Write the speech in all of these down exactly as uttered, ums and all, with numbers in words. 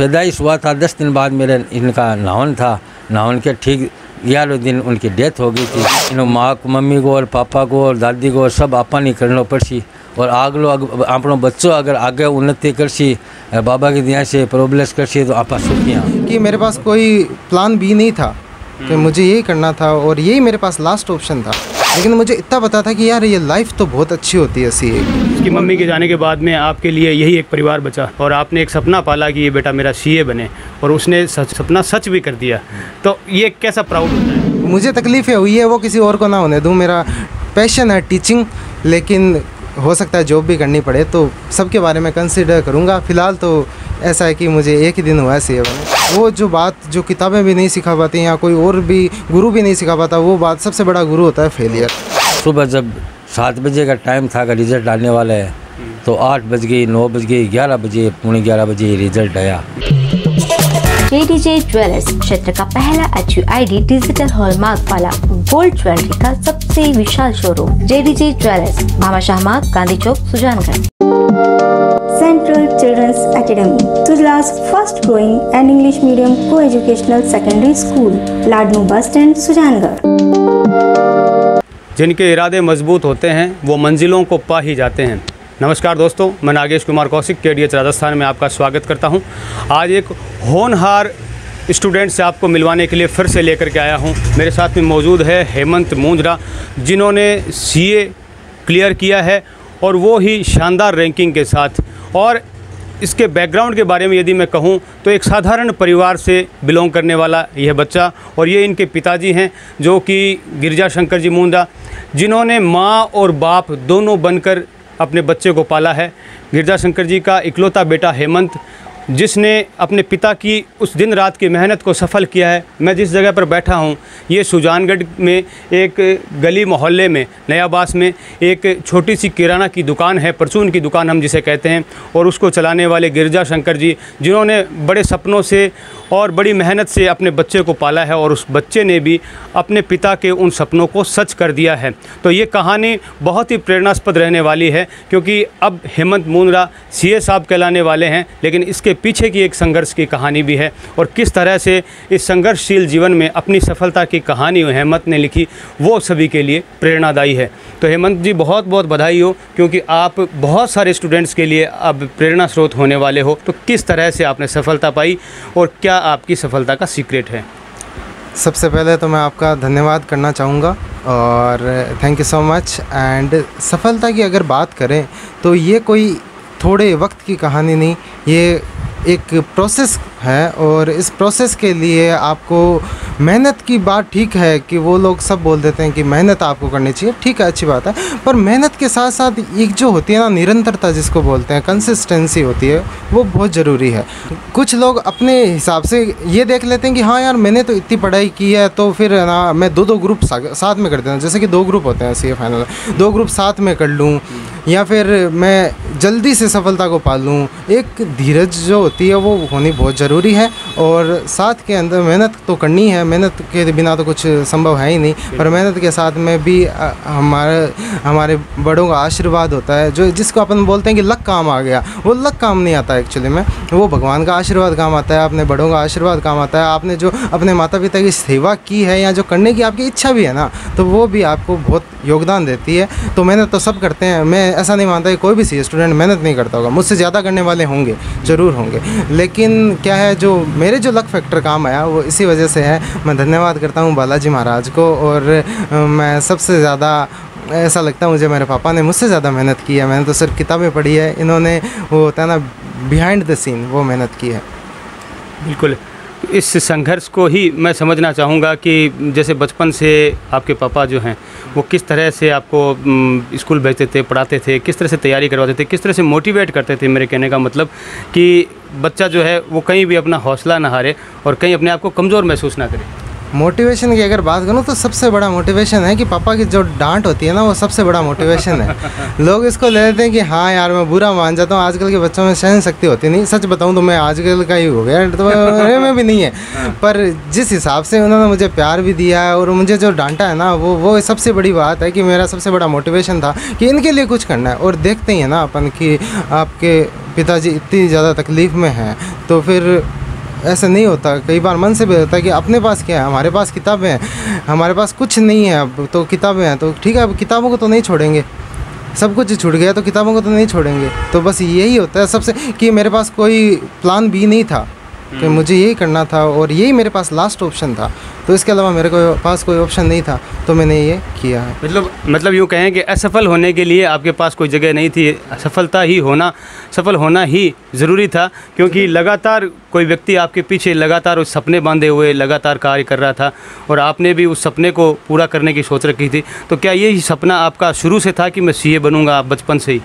पैदाइश हुआ था, दस दिन बाद मेरे इनका नावन था, नावन के ठीक ग्यारह दिन उनकी डेथ हो गई थी। इन माँ को, मम्मी को और पापा को और दादी को सब आपानी करना पड़सी और आगलो अग आपनो बच्चों अगर आगे उन्नति करसी बाबा की दया से प्रोग्रेस करसी तो आपा सुखियाँ। कि मेरे पास कोई प्लान भी नहीं था कि मुझे यही करना था और यही मेरे पास लास्ट ऑप्शन था, लेकिन मुझे इतना पता था कि यार ये लाइफ तो बहुत अच्छी होती है। सीए उसकी मम्मी के जाने के बाद में आपके लिए यही एक परिवार बचा और आपने एक सपना पाला कि ये बेटा मेरा सीए बने और उसने सच, सपना सच भी कर दिया, तो ये कैसा प्राउड होता है। मुझे तकलीफ़ें हुई है वो किसी और को ना होने दूँ। मेरा पैशन है टीचिंग, लेकिन हो सकता है जॉब भी करनी पड़े, तो सबके बारे में कंसिडर करूँगा। फ़िलहाल तो ऐसा है कि मुझे एक ही दिन हुआ है सीए बने। वो जो बात जो किताबें भी नहीं सिखा पाती या कोई और भी गुरु भी नहीं सिखा पाता, वो बात सबसे बड़ा गुरु होता है फेलियर। सुबह जब सात बजे का टाइम था अगर रिज़ल्ट आने वाला है तो आठ बज गई, नौ बज गई, ग्यारह बजे पौने ग्यारह बजे रिजल्ट आया। जेडीजे ज्वेलर्स क्षेत्र का पहला H U I D digital hallmark वाला गोल्ड ज्वेलरी का सबसे विशाल showroom JDJ jewellers, Bhama Shahbag, Gandhi Chowk, Sujangarh. Central children's academy, तुजलास first growing and English medium को educational secondary school, Ladnun bus stand, Sujangarh. जिनके इरादे मजबूत होते हैं वो मंजिलों को पा ही जाते हैं। नमस्कार दोस्तों, मैं नागेश कुमार कौशिक, केडीएच राजस्थान में आपका स्वागत करता हूं। आज एक होनहार स्टूडेंट से आपको मिलवाने के लिए फिर से लेकर के आया हूं। मेरे साथ में मौजूद है हेमंत मूंद्रा, जिन्होंने सीए क्लियर किया है और वो ही शानदार रैंकिंग के साथ। और इसके बैकग्राउंड के बारे में यदि मैं कहूं तो एक साधारण परिवार से बिलोंग करने वाला यह बच्चा, और ये इनके पिताजी हैं जो कि गिरिजा शंकर जी मुंडा, जिन्होंने माँ और बाप दोनों बनकर अपने बच्चे को पाला है। गिरिजा शंकर जी का इकलौता बेटा हेमंत, जिसने अपने पिता की उस दिन रात की मेहनत को सफल किया है। मैं जिस जगह पर बैठा हूं ये सुजानगढ़ में एक गली मोहल्ले में नयाबास में एक छोटी सी किराना की दुकान है, परचून की दुकान हम जिसे कहते हैं, और उसको चलाने वाले गिरिजा शंकर जी, जिन्होंने बड़े सपनों से और बड़ी मेहनत से अपने बच्चे को पाला है और उस बच्चे ने भी अपने पिता के उन सपनों को सच कर दिया है। तो ये कहानी बहुत ही प्रेरणास्पद रहने वाली है, क्योंकि अब हेमंत मूंद्रा सीए साहब कहलाने वाले हैं, लेकिन इसके पीछे की एक संघर्ष की कहानी भी है और किस तरह से इस संघर्षशील जीवन में अपनी सफलता की कहानी हेमंत ने लिखी वो सभी के लिए प्रेरणादायी है। तो हेमंत जी बहुत बहुत बधाई हो, क्योंकि आप बहुत सारे स्टूडेंट्स के लिए अब प्रेरणा स्रोत होने वाले हो। तो किस तरह से आपने सफलता पाई और क्या आपकी सफलता का सीक्रेट है। सबसे पहले तो मैं आपका धन्यवाद करना चाहूँगा और thank you so much. And सफलता की अगर बात करें तो ये कोई थोड़े वक्त की कहानी नहीं, ये एक प्रोसेस है और इस प्रोसेस के लिए आपको मेहनत की बात ठीक है कि वो लोग सब बोल देते हैं कि मेहनत आपको करनी चाहिए, ठीक है अच्छी बात है, पर मेहनत के साथ साथ एक जो होती है ना निरंतरता जिसको बोलते हैं, कंसिस्टेंसी होती है, वो बहुत ज़रूरी है। कुछ लोग अपने हिसाब से ये देख लेते हैं कि हाँ यार मैंने तो इतनी पढ़ाई की है तो फिर ना मैं दो दो ग्रुप साथ में कर देता हूँ, जैसे कि दो ग्रुप होते हैं सीए फाइनल, दो ग्रुप साथ में कर लूँ या फिर मैं जल्दी से सफलता को पा लूँ। एक धीरज जो होती है वो होनी बहुत ज़रूरी है और साथ के अंदर मेहनत तो करनी है, मेहनत के बिना तो कुछ संभव है ही नहीं, पर मेहनत के साथ में भी हमारे हमारे बड़ों का आशीर्वाद होता है, जो जिसको अपन बोलते हैं कि लक काम आ गया। वो लक काम नहीं आता एक्चुअली में, वो भगवान का आशीर्वाद काम आता है, अपने बड़ों का आशीर्वाद काम आता है। आपने जो अपने माता पिता की सेवा की है या जो करने की आपकी इच्छा भी है ना, तो वो भी आपको बहुत योगदान देती है। तो मेहनत तो सब करते हैं, मैं ऐसा नहीं मानता कि कोई भी सी स्टूडेंट मेहनत नहीं करता होगा, मुझसे ज़्यादा करने वाले होंगे, ज़रूर होंगे, लेकिन क्या है जो मेरे जो लक फैक्टर काम आया वो इसी वजह से है। मैं धन्यवाद करता हूँ बालाजी महाराज को और मैं सबसे ज़्यादा ऐसा लगता है मुझे मेरे पापा ने मुझसे ज़्यादा मेहनत की है। मैंने तो सिर्फ किताबें पढ़ी है, इन्होंने वो होता है ना बिहाइंड द सीन, वो मेहनत की है। बिल्कुल, इस संघर्ष को ही मैं समझना चाहूँगा कि जैसे बचपन से आपके पापा जो हैं वो किस तरह से आपको स्कूल भेजते थे, पढ़ाते थे, किस तरह से तैयारी करवाते थे, किस तरह से मोटिवेट करते थे। मेरे कहने का मतलब कि बच्चा जो है वो कहीं भी अपना हौसला ना हारे और कहीं अपने आप को कमज़ोर महसूस ना करे। मोटिवेशन की अगर बात करूँ तो सबसे बड़ा मोटिवेशन है कि पापा की जो डांट होती है ना, वो सबसे बड़ा मोटिवेशन है। लोग इसको ले लेते हैं कि हाँ यार मैं बुरा मान जाता हूँ, आजकल के बच्चों में सहन शक्ति होती नहीं। सच बताऊँ तो मैं आजकल का ही हो गया, तो मेरे में भी नहीं है। पर जिस हिसाब से उन्होंने मुझे प्यार भी दिया है और मुझे जो डांटा है ना, वो वो सबसे बड़ी बात है कि मेरा सबसे बड़ा मोटिवेशन था कि इनके लिए कुछ करना है। और देखते ही है ना अपन कि आपके पिताजी इतनी ज़्यादा तकलीफ़ में हैं, तो फिर ऐसा नहीं होता। कई बार मन से भी होता है कि अपने पास क्या है, हमारे पास किताबें हैं, हमारे पास कुछ नहीं है, अब तो किताबें हैं तो ठीक है, अब किताबों को तो नहीं छोड़ेंगे। सब कुछ छूट गया तो किताबों को तो नहीं छोड़ेंगे। तो बस यही होता है सबसे कि मेरे पास कोई प्लान बी नहीं था कि मुझे यही करना था और यही मेरे पास लास्ट ऑप्शन था, तो इसके अलावा मेरे को पास कोई ऑप्शन नहीं था, तो मैंने ये किया है। मतलब मतलब यूँ कहें कि असफल होने के लिए आपके पास कोई जगह नहीं थी, सफलता ही होना सफल होना ही ज़रूरी था, क्योंकि लगातार कोई व्यक्ति आपके पीछे लगातार उस सपने बांधे हुए लगातार कार्य कर रहा था और आपने भी उस सपने को पूरा करने की सोच रखी थी। तो क्या यही सपना आपका शुरू से था कि मैं सी ए बनूँगा, आप बचपन से ही?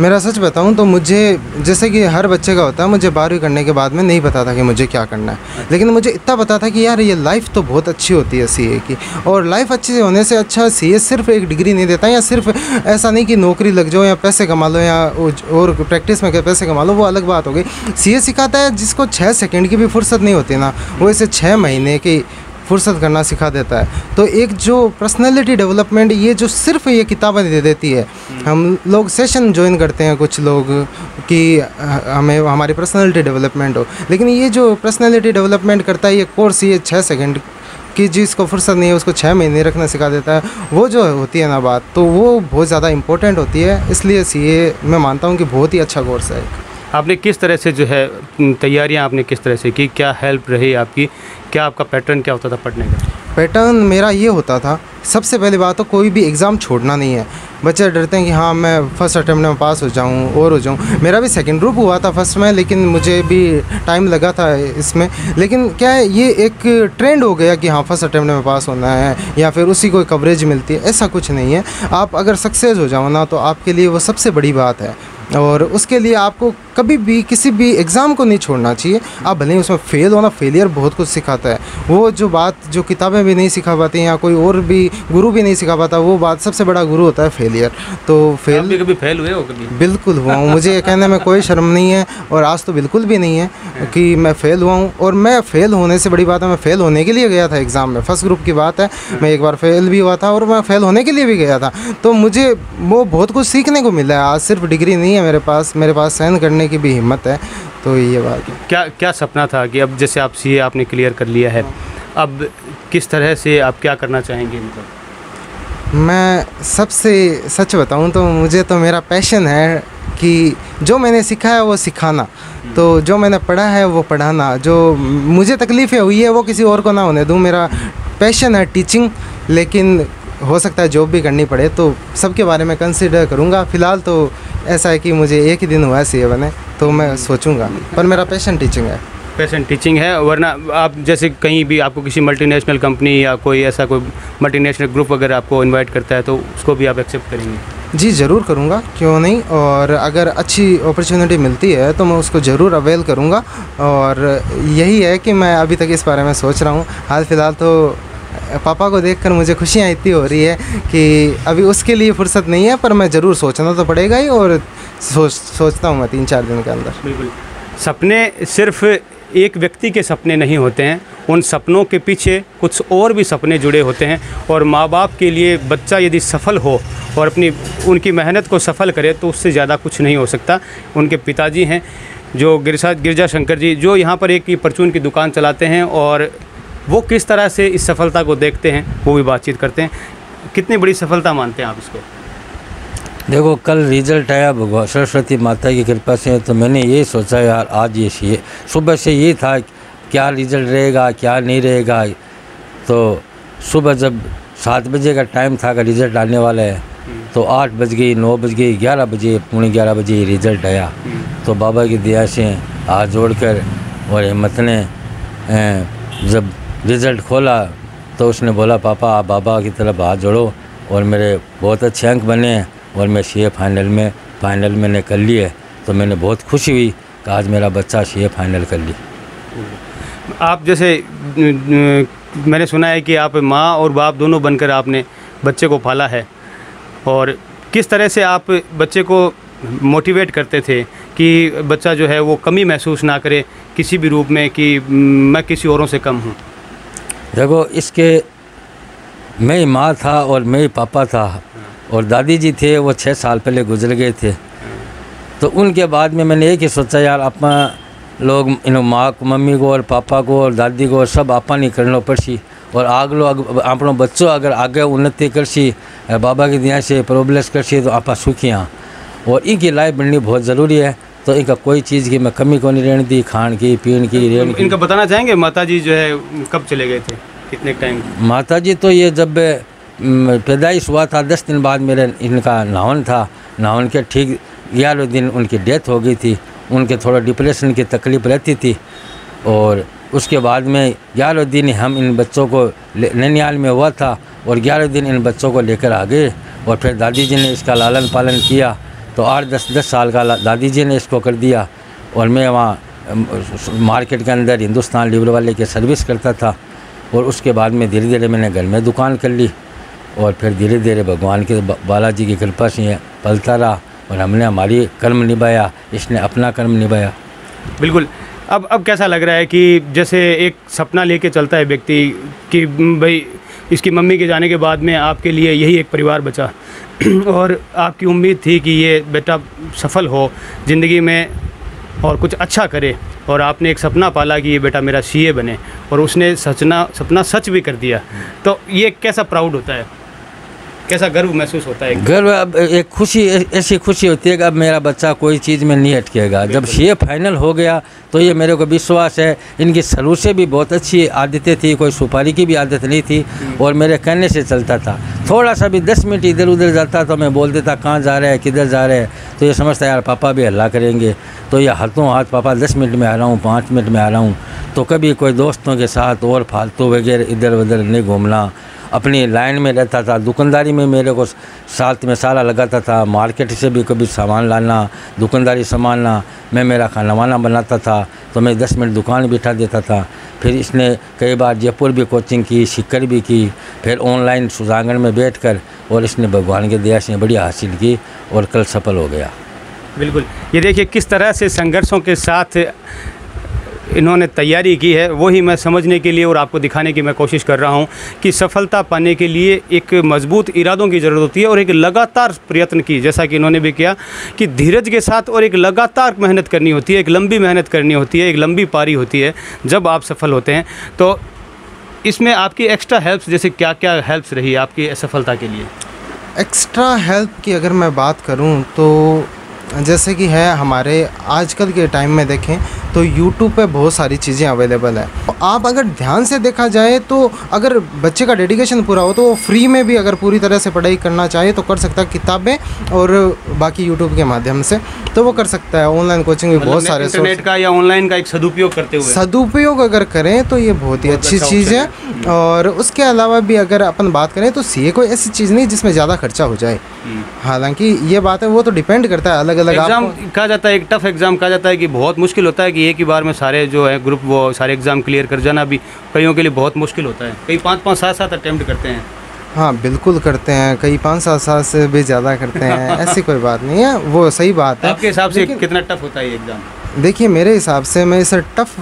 मेरा सच बताऊं तो मुझे, जैसे कि हर बच्चे का होता है, मुझे बारहवीं करने के बाद में नहीं पता था कि मुझे क्या करना है, लेकिन मुझे इतना पता था कि यार ये लाइफ तो बहुत अच्छी होती है सीए की, और लाइफ अच्छी से होने से अच्छा सीए सिर्फ एक डिग्री नहीं देता, या सिर्फ ऐसा नहीं कि नौकरी लग जाओ या पैसे कमा लो या और प्रैक्टिस में पैसे कमा लो, वो अलग बात हो गई। सीए सिखाता है जिसको छः सेकेंड की भी फुर्सत नहीं होती ना, वो इसे छः महीने की फुर्सत करना सिखा देता है। तो एक जो पर्सनैलिटी डेवलपमेंट, ये जो सिर्फ ये किताबें दे देती है। हम लोग सेशन ज्वाइन करते हैं कुछ लोग कि हमें हमारी पर्सनैलिटी डेवलपमेंट हो, लेकिन ये जो पर्सनैलिटी डेवलपमेंट करता है ये कोर्स, ये छः सेकंड कि जिसको फुर्सत नहीं है उसको छः महीने रखना सिखा देता है। वो जो होती है ना बात, तो वो बहुत ज़्यादा इंपॉर्टेंट होती है, इसलिए सीए मैं मानता हूँ कि बहुत ही अच्छा कोर्स है। आपने किस तरह से जो है तैयारियां आपने किस तरह से की, क्या हेल्प रही आपकी, क्या आपका पैटर्न क्या होता था पढ़ने का? पैटर्न मेरा ये होता था, सबसे पहली बात तो कोई भी एग्ज़ाम छोड़ना नहीं है। बच्चे डरते हैं कि हाँ मैं फ़र्स्ट अटैम्प्ट में पास हो जाऊँ और हो जाऊँ। मेरा भी सेकंड ग्रुप हुआ था फर्स्ट में, लेकिन मुझे भी टाइम लगा था इसमें। लेकिन क्या है, ये एक ट्रेंड हो गया कि हाँ फर्स्ट अटैम्प्ट में पास होना है या फिर उसी को कवरेज मिलती है, ऐसा कुछ नहीं है। आप अगर सक्सेस हो जाओ ना तो आपके लिए वो सबसे बड़ी बात है, और उसके लिए आपको कभी भी किसी भी एग्ज़ाम को नहीं छोड़ना चाहिए। आप भले ही उसमें फेल होना, फेलियर बहुत कुछ सिखाता है। वो जो बात जो किताबें भी नहीं सिखा पाती या कोई और भी गुरु भी नहीं सिखा पाता, वो बात सबसे बड़ा गुरु होता है फेलियर। तो फेल भी कभी फेल हुए हो? कभी बिल्कुल हुआ हूँ, मुझे कहने में कोई शर्म नहीं है और आज तो बिल्कुल भी नहीं है कि मैं फ़ेल हुआ हूँ। और मैं फ़ेल होने से बड़ी बात है, मैं फ़ेल होने के लिए गया था एग्ज़ाम में, फर्स्ट ग्रुप की बात है। मैं एक बार फेल भी हुआ था और मैं फ़ेल होने के लिए भी गया था, तो मुझे वो बहुत कुछ सीखने को मिला है। आज सिर्फ डिग्री नहीं है मेरे पास, मेरे पास सहन करने की भी हिम्मत है, तो ये बात है। क्या क्या सपना था कि अब जैसे आप सीए आपने क्लियर कर लिया है, अब किस तरह से आप क्या करना चाहेंगे? मतलब मैं सबसे सच बताऊं तो मुझे तो मेरा पैशन है कि जो मैंने सीखा है वो सिखाना, तो जो मैंने पढ़ा है वो पढ़ाना, जो मुझे तकलीफ़ें हुई है वो किसी और को ना होने दूँ। मेरा पैशन है टीचिंग, लेकिन हो सकता है जॉब भी करनी पड़े, तो सबके बारे में कंसिडर करूँगा। फ़िलहाल तो ऐसा है कि मुझे एक ही दिन हुआ है सीए बने, तो मैं सोचूंगा, पर मेरा पैशन टीचिंग है। पैशन टीचिंग है, वरना आप जैसे कहीं भी आपको किसी मल्टीनेशनल कंपनी या कोई ऐसा कोई मल्टीनेशनल ग्रुप अगर आपको इनवाइट करता है तो उसको भी आप एक्सेप्ट करेंगे? जी ज़रूर करूँगा, क्यों नहीं। और अगर अच्छी अपॉर्चुनिटी मिलती है तो मैं उसको ज़रूर अवेल करूँगा, और यही है कि मैं अभी तक इस बारे में सोच रहा हूँ। हाल फिलहाल तो पापा को देखकर मुझे खुशियाँ इतनी हो रही है कि अभी उसके लिए फुर्सत नहीं है, पर मैं ज़रूर सोचना तो पड़ेगा ही, और सोच सोचता हूँ मैं तीन चार दिन के अंदर। बिल्कुल, सपने सिर्फ एक व्यक्ति के सपने नहीं होते हैं, उन सपनों के पीछे कुछ और भी सपने जुड़े होते हैं। और माँ बाप के लिए बच्चा यदि सफल हो और अपनी उनकी मेहनत को सफल करे तो उससे ज़्यादा कुछ नहीं हो सकता। उनके पिताजी हैं जो गिरिजा गिरिजा शंकर जी, जो यहाँ पर एक परचून की दुकान चलाते हैं, और वो किस तरह से इस सफलता को देखते हैं वो भी बातचीत करते हैं। कितनी बड़ी सफलता मानते हैं आप इसको? देखो, कल रिजल्ट आया भगवान सरस्वती माता की कृपा से, तो मैंने ये सोचा यार आज ये सीए, सुबह से ये था क्या रिजल्ट रहेगा क्या नहीं रहेगा। तो सुबह जब सात बजे का टाइम था कि रिज़ल्ट आने वाला है, तो आठ बज गई, नौ बज गई, ग्यारह बजे पौने ग्यारह बजे रिज़ल्ट आया। तो बाबा की दया से हाथ जोड़ कर और हिम्मत ने जब रिज़ल्ट खोला तो उसने बोला पापा आप बाबा की तरफ हाथ जोड़ो, और मेरे बहुत अच्छे अंक बने और मैं सीए फाइनल में फ़ाइनल मैंने कर लिए। तो मैंने बहुत खुशी हुई कि आज मेरा बच्चा सीए फाइनल कर लिया। आप जैसे मैंने सुना है कि आप माँ और बाप दोनों बनकर आपने बच्चे को पाला है, और किस तरह से आप बच्चे को मोटिवेट करते थे कि बच्चा जो है वो कमी महसूस ना करे किसी भी रूप में कि मैं किसी औरों से कम हूँ? देखो, इसके मैं ही माँ था और मैं ही पापा था, और दादी जी थे वो छः साल पहले गुजर गए थे। तो उनके बाद में मैंने एक ही सोचा, यार अपना लोग इन माँ को, मम्मी को और पापा को और दादी को और सब आपा नहीं करना पड़सी, और आग लो आप बच्चों अगर आगे उन्नति करसी बाबा की दया से प्रोग्रेस करसी तो आपा सुखी हाँ। और इनकी लाइफ बननी बहुत ज़रूरी है, तो इनका कोई चीज़ की मैं कमी को नहीं रहने दी, खान की पीन की रेन। इनका बताना चाहेंगे माता जी जो है कब चले गए थे, कितने टाइम? माता जी तो ये जब पैदाइश हुआ था दस दिन बाद मेरे इनका नावन था, नावन के ठीक ग्यारह दिन उनकी डेथ हो गई थी। उनके थोड़ा डिप्रेशन की तकलीफ रहती थी, और उसके बाद में ग्यारह दिन हम इन बच्चों को नैनियाल में हुआ था, और ग्यारह दिन इन बच्चों को लेकर आ गए, और फिर दादी जी ने इसका लालन पालन किया। तो आठ दस दस साल का दादी जी ने इसको कर दिया, और मैं वहाँ मार्केट के अंदर हिंदुस्तान लीवर वाले की सर्विस करता था। और उसके बाद में धीरे धीरे मैंने घर में दुकान कर ली, और फिर धीरे धीरे भगवान के बालाजी की कृपा से पलता रहा, और हमने हमारी कर्म निभाया, इसने अपना कर्म निभाया। बिल्कुल। अब अब कैसा लग रहा है कि जैसे एक सपना लेके चलता है व्यक्ति कि भाई इसकी मम्मी के जाने के बाद में आपके लिए यही एक परिवार बचा, और आपकी उम्मीद थी कि ये बेटा सफल हो ज़िंदगी में और कुछ अच्छा करे, और आपने एक सपना पाला कि ये बेटा मेरा सीए बने, और उसने सचना सपना सच भी कर दिया। तो ये कैसा प्राउड होता है, कैसा गर्व महसूस होता है? गर्व, अब एक खुशी, ऐसी खुशी होती है कि अब मेरा बच्चा कोई चीज़ में नहीं अटकेगा। जब सीए फाइनल हो गया तो ये मेरे को विश्वास है, इनकी शुरू से भी बहुत अच्छी आदतें थी, कोई सुपारी की भी आदत नहीं थी, और मेरे कहने से चलता था। थोड़ा सा भी दस मिनट इधर उधर जाता तो मैं बोल देता कहाँ जा रहे हैं, किधर जा रहे हैं, तो ये समझता यार पापा भी हल्ला करेंगे, तो ये हाथों हाथ पापा दस मिनट में आ रहा हूँ, पाँच मिनट में आ रहा हूँ। तो कभी कोई दोस्तों के साथ और फालतू वगैरह इधर उधर नहीं घूमना, अपनी लाइन में रहता था। दुकानदारी में मेरे को साथ में सारा लगाता था, मार्केट से भी कभी सामान लाना, दुकानदारी संभालना, मैं मेरा खाना वाना बनाता था, तो मैं दस मिनट दुकान बिठा देता था। फिर इसने कई बार जयपुर भी कोचिंग की, शिकर भी की, फिर ऑनलाइन सुजानगढ़ में बैठकर, और इसने भगवान की दया से बढ़िया हासिल की, और कल सफल हो गया। बिल्कुल, ये देखिए किस तरह से संघर्षों के साथ इन्होंने तैयारी की है, वही मैं समझने के लिए और आपको दिखाने की मैं कोशिश कर रहा हूं कि सफलता पाने के लिए एक मजबूत इरादों की ज़रूरत होती है, और एक लगातार प्रयत्न की, जैसा कि इन्होंने भी किया, कि धीरज के साथ और एक लगातार मेहनत करनी होती है, एक लंबी मेहनत करनी होती है, एक लंबी पारी होती है जब आप सफल होते हैं। तो इसमें आपकी एक्स्ट्रा हेल्प्स, जैसे क्या क्या हेल्प्स रही आपकी सफलता के लिए? एक्स्ट्रा हेल्प की अगर मैं बात करूँ तो जैसे कि है, हमारे आजकल के टाइम में देखें तो YouTube पे बहुत सारी चीज़ें अवेलेबल है। आप अगर ध्यान से देखा जाए तो अगर बच्चे का डेडिकेशन पूरा हो तो वो फ्री में भी अगर पूरी तरह से पढ़ाई करना चाहे तो कर सकता है, किताबें और बाकी YouTube के माध्यम से तो वो कर सकता है। ऑनलाइन कोचिंग भी बहुत सारे, इंटरनेट का या ऑनलाइन का एक सदुपयोग करते हुए, सदुपयोग अगर करें तो ये बहुत ही अच्छी चीज़ है। और उसके अलावा भी अगर अपन बात करें तो सीए कोई ऐसी चीज़ नहीं जिसमें ज़्यादा खर्चा हो जाए, हालांकि ये बात है वो तो डिपेंड करता है अलग अलग। एग्जाम कहा जाता है, एक टफ एग्जाम कहा जाता है कि बहुत मुश्किल होता है कि एक ही बार में सारे जो है ग्रुप वो सारे एग्ज़ाम क्लियर कर जाना भी कईयों के लिए बहुत मुश्किल होता है। कई पाँच पाँच सात सात अटैम्प्ट करते हैं। हाँ बिल्कुल करते हैं, कई पाँच सात सात से भी ज़्यादा करते हैं, ऐसी कोई बात नहीं है, वो सही बात है। आपके हिसाब से कितना टफ होता है ये एग्ज़ाम? देखिए मेरे हिसाब से मैं सर टफ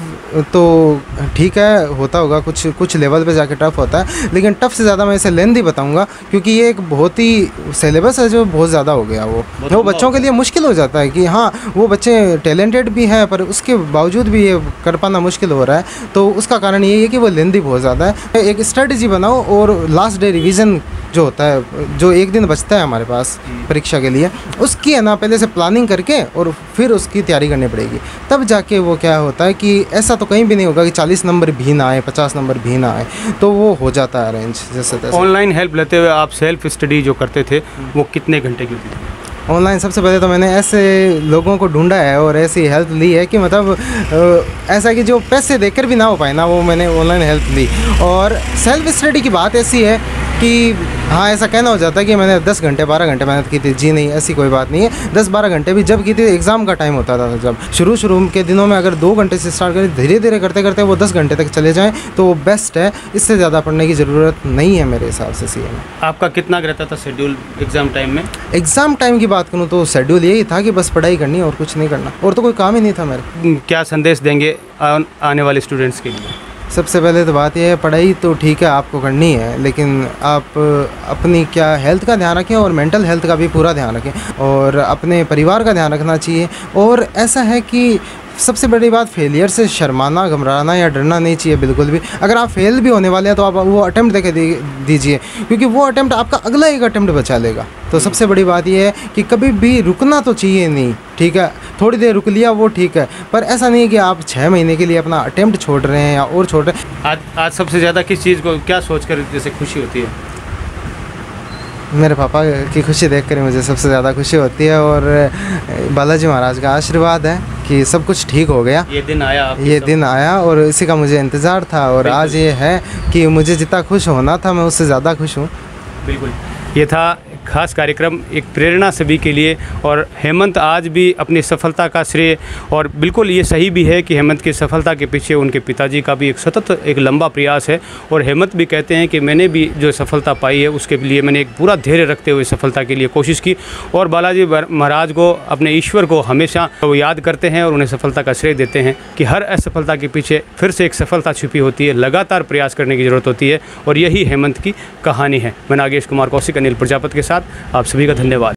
तो ठीक है होता होगा, कुछ कुछ लेवल पे जाके टफ होता है, लेकिन टफ से ज़्यादा मैं इसे लेंदी बताऊंगा क्योंकि ये एक बहुत ही सिलेबस है जो बहुत ज़्यादा हो गया, वो वो बच्चों के लिए मुश्किल हो जाता है कि हाँ वो बच्चे टैलेंटेड भी हैं पर उसके बावजूद भी ये कर पाना मुश्किल हो रहा है। तो उसका कारण ये है कि वो लेंदी बहुत ज़्यादा है। एक स्ट्रेटजी बनाओ और लास्ट डे रिविज़न जो होता है, जो एक दिन बचता है हमारे पास परीक्षा के लिए, उसकी है ना पहले से प्लानिंग करके और फिर उसकी तैयारी करनी पड़ेगी, तब जाके वो क्या होता है कि ऐसा तो कहीं भी नहीं होगा कि चालीस नंबर भी ना आए, पचास नंबर भी ना आए, तो वो हो जाता है अरेंज जैसे तैसे। ऑनलाइन हेल्प लेते हुए आप सेल्फ स्टडी जो करते थे वो कितने घंटे की होती थी? ऑनलाइन सबसे पहले तो मैंने ऐसे लोगों को ढूंढा है और ऐसी हेल्प ली है कि मतलब ऐसा कि जो पैसे देकर भी ना हो पाए ना, वो मैंने ऑनलाइन हेल्प ली। और सेल्फ स्टडी की बात ऐसी है कि हाँ ऐसा कहना हो जाता है कि मैंने दस घंटे बारह घंटे मेहनत की थी। जी नहीं, ऐसी कोई बात नहीं है। दस बारह घंटे भी जब की थी, एग्ज़ाम का टाइम होता था, जब शुरू शुरू के दिनों में अगर दो घंटे से स्टार्ट करें, धीरे धीरे करते करते वो दस घंटे तक चले जाएँ तो वो बेस्ट है। इससे ज़्यादा पढ़ने की ज़रूरत नहीं है मेरे हिसाब से। सी ए में आपका कितना रहता था शेड्यूल एग्ज़ाम टाइम में? एग्ज़ाम टाइम की बात करूँ तो शेड्यूल यही था कि बस पढ़ाई करनी और कुछ नहीं करना, और तो कोई काम ही नहीं था मेरे। क्या संदेश देंगे आने वाले स्टूडेंट्स के लिए? सबसे पहले तो बात यह है, पढ़ाई तो ठीक है आपको करनी है, लेकिन आप अपनी क्या हेल्थ का ध्यान रखें और मेंटल हेल्थ का भी पूरा ध्यान रखें, और अपने परिवार का ध्यान रखना चाहिए। और ऐसा है कि सबसे बड़ी बात, फेलियर से शर्माना, घबराना या डरना नहीं चाहिए बिल्कुल भी। अगर आप फेल भी होने वाले हैं तो आप वो अटैम्प्ट देके दीजिए, क्योंकि वो अटैम्प्ट आपका अगला एक अटैम्प्ट बचा लेगा। तो सबसे बड़ी बात यह है कि कभी भी रुकना तो चाहिए नहीं, ठीक है? थोड़ी देर रुक लिया वो ठीक है, पर ऐसा नहीं है कि आप छः महीने के लिए अपना अटैम्प्ट छोड़ रहे हैं या और छोड़ रहे हैं। आज आज सबसे ज़्यादा किस चीज़ को क्या सोच कर जैसे खुशी होती है? मेरे पापा की खुशी देखकर मुझे सबसे ज़्यादा खुशी होती है, और बालाजी महाराज का आशीर्वाद है कि सब कुछ ठीक हो गया। ये दिन आया, ये दिन आया और इसी का मुझे इंतज़ार था, और आज ये है कि मुझे जितना खुश होना था मैं उससे ज़्यादा खुश हूँ। बिल्कुल, ये था खास कार्यक्रम, एक प्रेरणा सभी के लिए। और हेमंत आज भी अपनी सफलता का श्रेय, और बिल्कुल ये सही भी है कि हेमंत की सफलता के पीछे उनके पिताजी का भी एक सतत एक लंबा प्रयास है। और हेमंत भी कहते हैं कि मैंने भी जो सफलता पाई है उसके लिए मैंने एक पूरा धैर्य रखते हुए सफलता के लिए कोशिश की, और बालाजी महाराज को, अपने ईश्वर को हमेशा वो याद करते हैं और उन्हें सफलता का श्रेय देते हैं कि हर असफलता के पीछे फिर से एक सफलता छुपी होती है, लगातार प्रयास करने की ज़रूरत होती है, और यही हेमंत की कहानी है। मैं नागेश कुमार कौशिक, अनिल प्रजापत के साथ आप सभी का धन्यवाद।